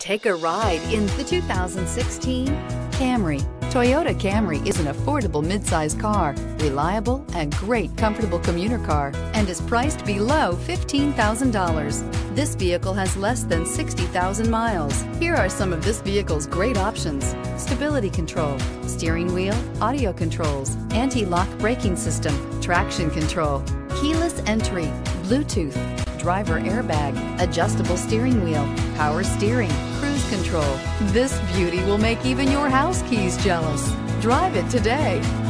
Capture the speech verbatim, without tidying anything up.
Take a ride in the two thousand sixteen Camry. Toyota Camry is an affordable midsize car, reliable and great comfortable commuter car, and is priced below fifteen thousand dollars. This vehicle has less than sixty thousand miles. Here are some of this vehicle's great options: stability control, steering wheel audio controls, anti-lock braking system, traction control, keyless entry, Bluetooth, driver airbag, adjustable steering wheel, power steering, cruise control. This beauty will make even your house keys jealous. Drive it today.